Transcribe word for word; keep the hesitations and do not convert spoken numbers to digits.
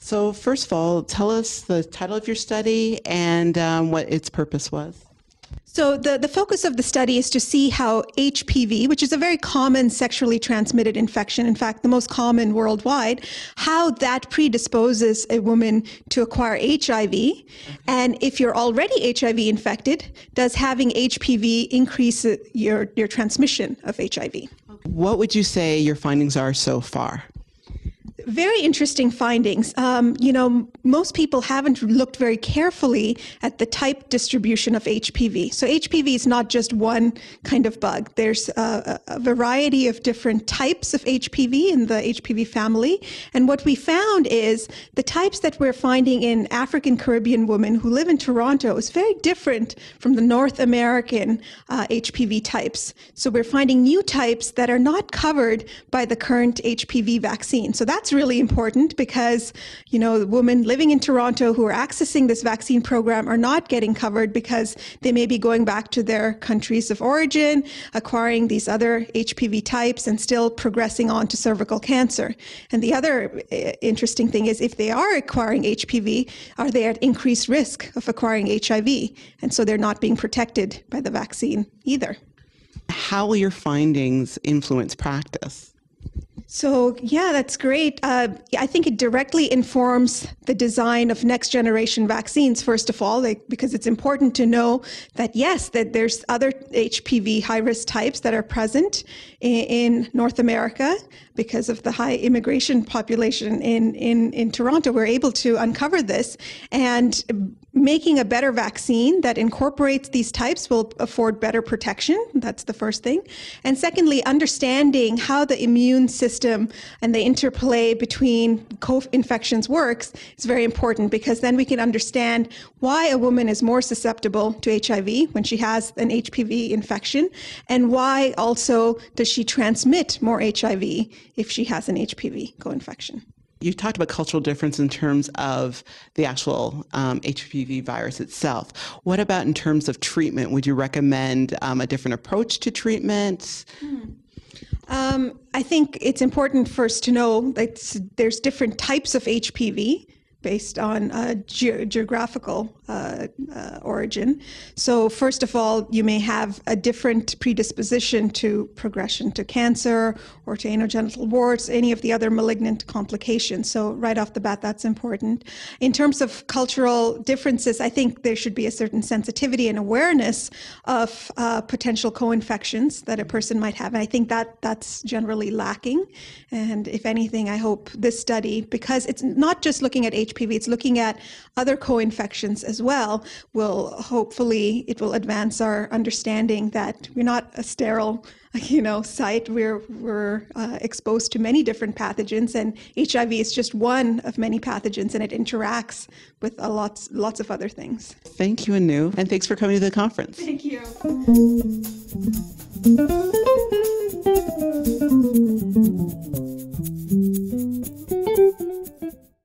So first of all, tell us the title of your study and um, what its purpose was. So the, the focus of the study is to see how H P V, which is a very common sexually transmitted infection, in fact, the most common worldwide, how that predisposes a woman to acquire H I V. And if you're already H I V infected, does having H P V increase your, your transmission of H I V? What would you say your findings are so far? Very interesting findings. Um, you know, most people haven't looked very carefully at the type distribution of H P V. So H P V is not just one kind of bug. There's a, a variety of different types of H P V in the H P V family. And what we found is the types that we're finding in African Caribbean women who live in Toronto is very different from the North American uh, H P V types. So we're finding new types that are not covered by the current H P V vaccine. So that's really important because, you know, women living in Toronto who are accessing this vaccine program are not getting covered because they may be going back to their countries of origin, acquiring these other H P V types and still progressing on to cervical cancer. And the other interesting thing is if they are acquiring H P V, are they at increased risk of acquiring H I V? And so they're not being protected by the vaccine either. How will your findings influence practice? So, yeah, that's great. Uh, I think it directly informs the design of next generation vaccines, first of all, like, because it's important to know that, yes, that there's other H P V high-risk types that are present in, in North America because of the high immigration population in, in, in Toronto. We're able to uncover this, and making a better vaccine that incorporates these types will afford better protection. That's the first thing. And secondly, understanding how the immune system and the interplay between co-infections works is very important, because then we can understand why a woman is more susceptible to H I V when she has an H P V infection, and why also does she transmit more H I V if she has an H P V co-infection. You talked about cultural difference in terms of the actual um, H P V virus itself. What about in terms of treatment? Would you recommend um, a different approach to treatment? Hmm. Um, I think it's important first to know that there's different types of H P V based on uh, ge- geographical uh, uh, origin. So first of all, you may have a different predisposition to progression to cancer or to anogenital warts, any of the other malignant complications. So right off the bat, that's important. In terms of cultural differences, I think there should be a certain sensitivity and awareness of uh, potential co-infections that a person might have. And I think that that's generally lacking. And if anything, I hope this study, because it's not just looking at H P V, it's looking at other co-infections as well, will hopefully, it will advance our understanding that we're not a sterile, you know, site. We're, we're uh, exposed to many different pathogens, and H I V is just one of many pathogens, and it interacts with a lots, lots of other things. Thank you, Anu, and thanks for coming to the conference. Thank you.